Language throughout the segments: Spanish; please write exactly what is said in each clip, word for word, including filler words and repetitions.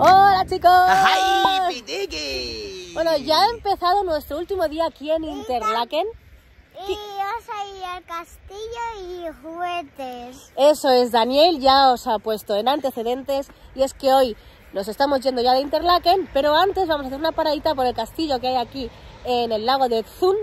¡Hola, chicos! ¡Ay, Pitiki! Bueno, ya ha empezado nuestro último día aquí en Interlaken. Y yo soy el castillo y juguetes. Eso es, Daniel ya os ha puesto en antecedentes. Y es que hoy nos estamos yendo ya de Interlaken, pero antes vamos a hacer una paradita por el castillo que hay aquí en el lago de Thun,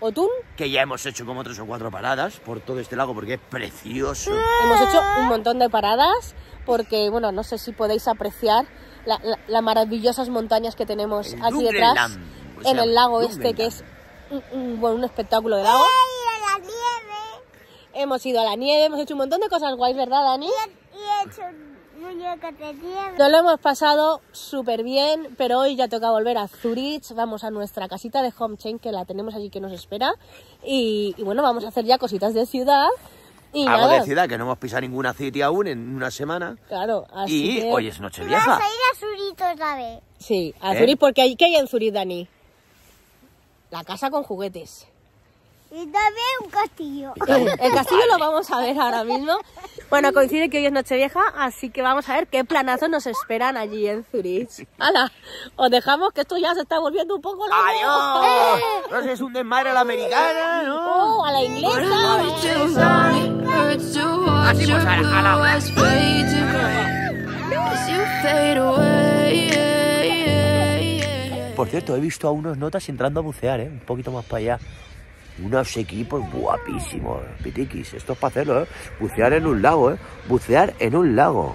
o Thun. Que ya hemos hecho como tres o cuatro paradas por todo este lago porque es precioso. Hemos hecho un montón de paradas porque, bueno, no sé si podéis apreciar las la, la maravillosas montañas que tenemos el aquí detrás, Land, o sea, en el lago este que es... Un, bueno, un espectáculo de lago. ¡Eh, a la nieve! Hemos ido a la nieve, hemos hecho un montón de cosas guays, ¿verdad, Dani? Y he hecho muñecos de nieve. Nos lo hemos pasado súper bien, pero hoy ya toca volver a Zurich. Vamos a nuestra casita de home chain, que la tenemos allí que nos espera. Y, y bueno, vamos a hacer ya cositas de ciudad. Y algo nada. de ciudad, que no hemos pisado ninguna city aún en una semana. Claro, así Y que... hoy es Nochevieja. Vamos a ir a Zurich otra vez. Sí, a ¿Eh? Zurich, porque hay, ¿qué hay en Zurich, Dani? La casa con juguetes. Y también un castillo. El castillo lo vamos a ver ahora mismo. Bueno, coincide que hoy es Nochevieja, así que vamos a ver qué planazos nos esperan allí en Zurich. ¡Hala! Os dejamos, que esto ya se está volviendo un poco loco. ¡Adiós! No sé, es un desmadre a la americana, ¿no? ¡Oh, a la inglesa! Así pues, a la, a la hora. Por cierto, he visto a unos notas entrando a bucear, ¿eh? Un poquito más para allá. Unos equipos guapísimos, pitiquis. Esto es para hacerlo, ¿eh? Bucear en un lago, ¿eh? Bucear en un lago.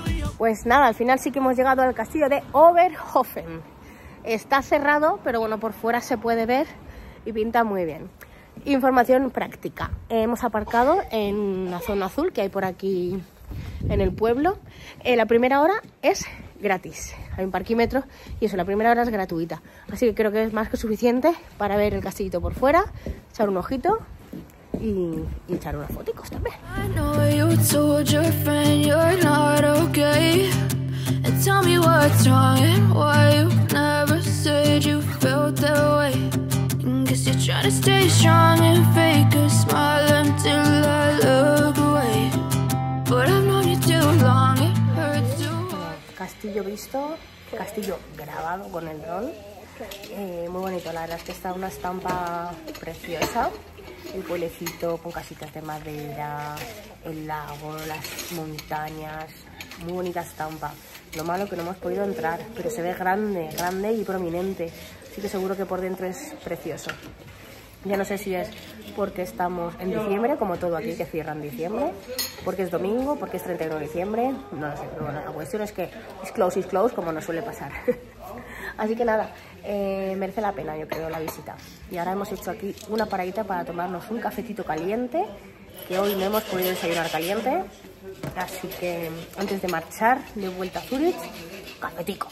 Pues nada, al final sí que hemos llegado al castillo de Oberhofen. Está cerrado, pero bueno, por fuera se puede ver y pinta muy bien. Información práctica. Hemos aparcado en la zona azul que hay por aquí... en el pueblo. eh, la primera hora es gratis, hay un parquímetro y eso, la primera hora es gratuita, así que creo que es más que suficiente para ver el castillito por fuera, echar un ojito y, y echar unos foticos también. Castillo visto, castillo grabado con el dron, eh, muy bonito, la verdad es que está una estampa preciosa, el pueblecito con casitas de madera, el lago, las montañas, muy bonita estampa. Lo malo que no hemos podido entrar, pero se ve grande, grande y prominente, así que seguro que por dentro es precioso. Ya no sé si es porque estamos en diciembre, como todo aquí que cierra en diciembre, porque es domingo, porque es treinta y uno de diciembre, no lo sé, pero bueno, la cuestión es que es close is close, como nos suele pasar. Así que nada, eh, merece la pena yo creo la visita. Y ahora hemos hecho aquí una paradita para tomarnos un cafecito caliente, que hoy no hemos podido desayunar caliente, así que antes de marchar de vuelta a Zurich, cafetico.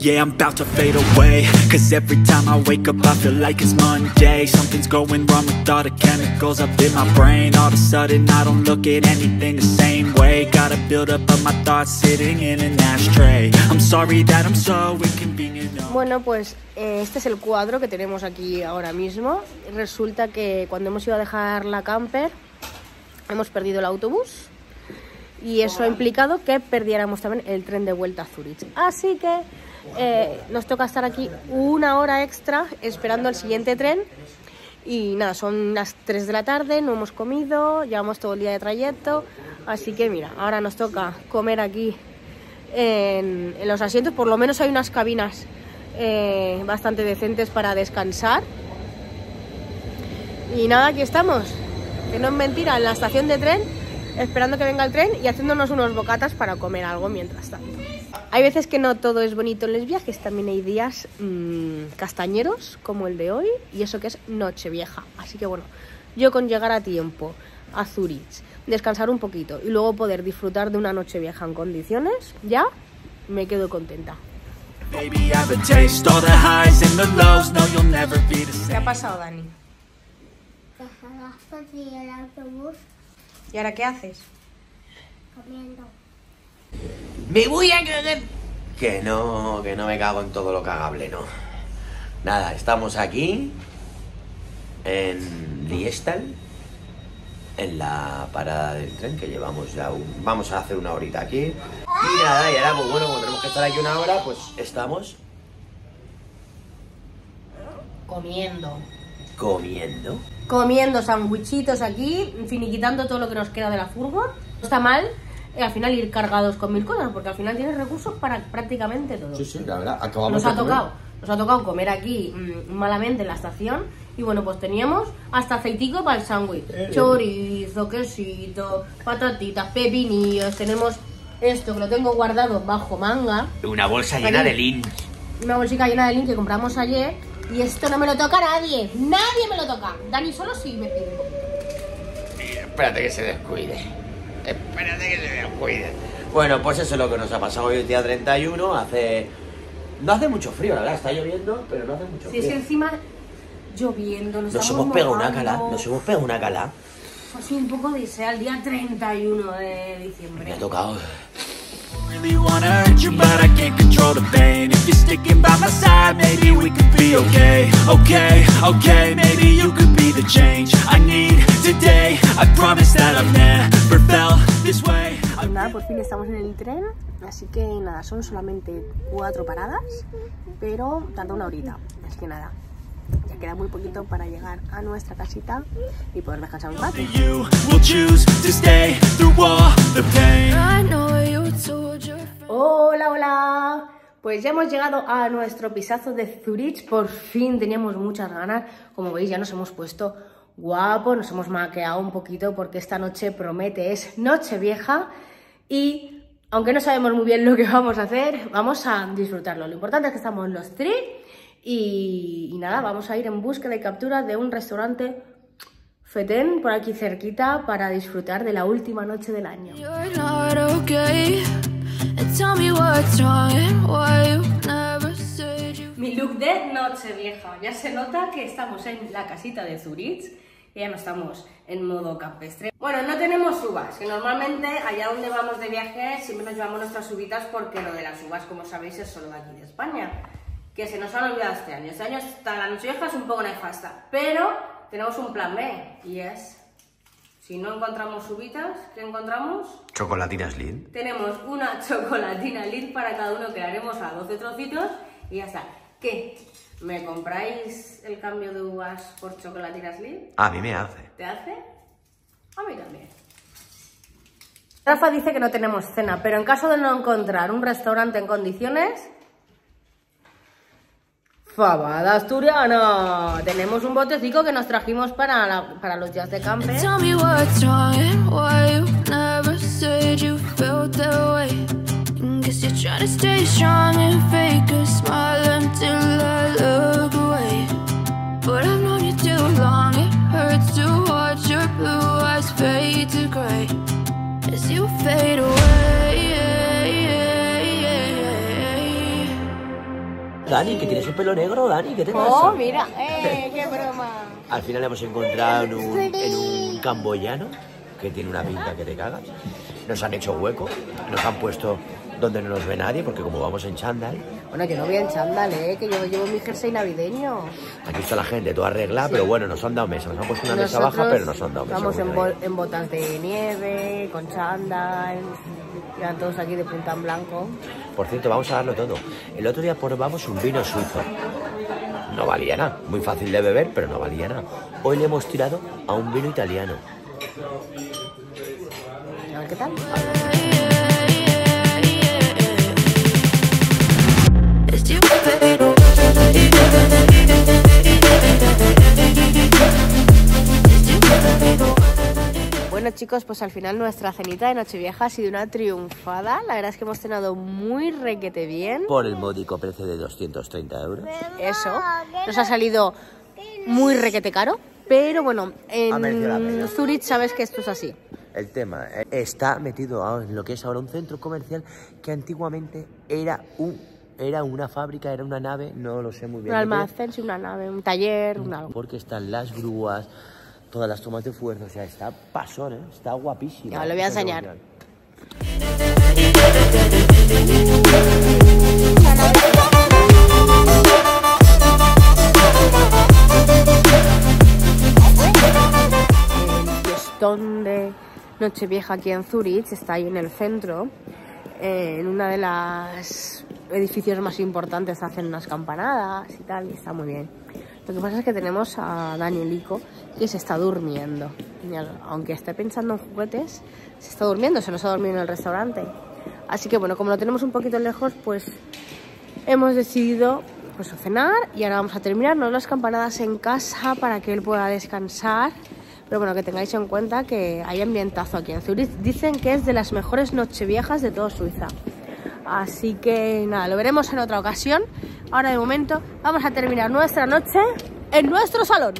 Yeah, I'm about to fade away, cause every time I wake up I feel like it's Monday. Something's going wrong with all the chemicals up in my brain. All of a sudden I don't look at anything the same way. Gotta build up of my thoughts sitting in an ashtray. I'm sorry that I'm so inconvenient. Bueno, pues este es el cuadro que tenemos aquí ahora mismo. Resulta que cuando hemos ido a dejar la camper hemos perdido el autobús y eso ha implicado que perdiéramos también el tren de vuelta a Zurich. Así que eh, nos toca estar aquí una hora extra esperando el siguiente tren. Y nada, son las tres de la tarde, no hemos comido, llevamos todo el día de trayecto. Así que mira, ahora nos toca comer aquí en, en los asientos. Por lo menos hay unas cabinas eh, bastante decentes para descansar. Y nada, aquí estamos, que no es mentira, en la estación de tren, esperando que venga el tren y haciéndonos unos bocatas para comer algo mientras tanto. Hay veces que no todo es bonito en los viajes, también hay días mmm, castañeros como el de hoy, y eso que es Nochevieja. Así que bueno, yo con llegar a tiempo a Zurich, descansar un poquito y luego poder disfrutar de una Nochevieja en condiciones, ya me quedo contenta. ¿Qué ha pasado, Dani? El autobús. ¿Y ahora qué haces? Comiendo. Me voy a cagar. Que no, que no me cago en todo lo cagable, no. Nada, estamos aquí en Liestal, en la parada del tren, que llevamos ya un... Vamos a hacer una horita aquí. Y nada, y ahora, pues bueno, como tenemos que estar aquí una hora, pues estamos... Comiendo. Comiendo. Comiendo sandwichitos aquí, finiquitando todo lo que nos queda de la furgo. No está mal eh, al final ir cargados con mil cosas, porque al final tienes recursos para prácticamente todo. Sí, sí, la verdad, acabamos nos de ha comer. Tocado, nos ha tocado comer aquí mmm, malamente en la estación. Y bueno, pues teníamos hasta aceitico para el sándwich. Eh, Chorizo, quesito, patatitas, pepinillos. Tenemos esto que lo tengo guardado bajo manga. Una bolsa llena aquí, de lin. Una bolsica llena de lin que compramos ayer. Y esto no me lo toca nadie, nadie me lo toca. Dani solo sí me pide un poquito. Espérate que se descuide. Espérate que se descuide. Bueno, pues eso es lo que nos ha pasado hoy, el día treinta y uno. Hace... No hace mucho frío, la verdad, está lloviendo, pero no hace mucho frío. Si es encima lloviendo, nos, nos hemos pegado una cala, nos hemos pegado una cala. Pues sí, un poco de sea el día treinta y uno de diciembre. Me ha tocado... Nada, por fin estamos en el tren, así que nada, son solamente cuatro paradas, pero tarda una horita, así que nada. Ya queda muy poquito para llegar a nuestra casita y poder descansar un rato. Hola, hola. Pues ya hemos llegado a nuestro pisazo de Zurich. Por fin, teníamos muchas ganas. Como veis, ya nos hemos puesto guapos, nos hemos maqueado un poquito porque esta noche promete, es Nochevieja. Y aunque no sabemos muy bien lo que vamos a hacer, vamos a disfrutarlo. Lo importante es que estamos los tres. Y, y nada, vamos a ir en búsqueda y captura de un restaurante fetén por aquí cerquita para disfrutar de la última noche del año. Mi look de Nochevieja. Ya se nota que estamos en la casita de Zurich. Ya no estamos en modo campestre. Bueno, no tenemos uvas, que normalmente allá donde vamos de viaje siempre nos llevamos nuestras uvitas, porque lo de las uvas, como sabéis, es solo de aquí de España, que se nos han olvidado este año. Este año hasta la Nochevieja es un poco nefasta, pero tenemos un plan B, y es, si no encontramos uvitas, ¿qué encontramos? Chocolatinas Lind. Tenemos una chocolatina Lind para cada uno, que la haremos a doce trocitos y ya está. ¿Qué? ¿Me compráis el cambio de uvas por chocolatinas Lind? A mí me hace. ¿Te hace? A mí también. Rafa dice que no tenemos cena, pero en caso de no encontrar un restaurante en condiciones... Fabada Asturiana. Tenemos un botecico que nos trajimos para, la, para los días de campe. Dani, que tienes un pelo negro, Dani, ¿qué te pasa? Oh, mira, eh, qué broma. Al final hemos encontrado en un, en un camboyano que tiene una pinta que te cagas. Nos han hecho hueco, nos han puesto donde no nos ve nadie, porque como vamos en chándal... Bueno, yo no voy en chándal, ¿eh? Que yo llevo mi jersey navideño. Aquí está la gente, todo arreglada, sí. Pero bueno, nos han dado mesa. Nos han puesto una Nosotros mesa baja, pero nos han dado mesa. Vamos en, bo en botas de nieve, con chándal... Eran todos aquí de punta en blanco. Por cierto, vamos a darlo todo. El otro día probamos un vino suizo. No valía nada. Muy fácil de beber, pero no valía nada. Hoy le hemos tirado a un vino italiano. A ver qué tal. Bueno, chicos, pues al final nuestra cenita de Nochevieja ha sido una triunfada. La verdad es que hemos cenado muy requete bien. Por el módico precio de doscientos treinta euros. Eso. Nos ha salido muy requete caro. Pero bueno, en Zurich sabes que esto es así. El tema está metido en lo que es ahora un centro comercial que antiguamente era un, era una fábrica, era una nave, no lo sé muy bien. Un almacén, sí, una nave, un taller, un algo. Porque están las grúas, todas las tomas de fuerza, o sea, está pasón, ¿eh? Está guapísimo. Ya, lo voy a enseñar. De Nochevieja aquí en Zurich, está ahí en el centro, eh, en una de las edificios más importantes hacen unas campanadas y tal, y está muy bien. Lo que pasa es que tenemos a Danielico que se está durmiendo, aunque esté pensando en juguetes, se está durmiendo, se nos ha dormido en el restaurante. Así que bueno, como lo tenemos un poquito lejos, pues hemos decidido pues cenar y ahora vamos a terminarnos las campanadas en casa para que él pueda descansar. Pero bueno, que tengáis en cuenta que hay ambientazo aquí en Zurich. Dicen que es de las mejores nocheviejas de toda Suiza. Así que nada, lo veremos en otra ocasión. Ahora de momento vamos a terminar nuestra noche en nuestro salón.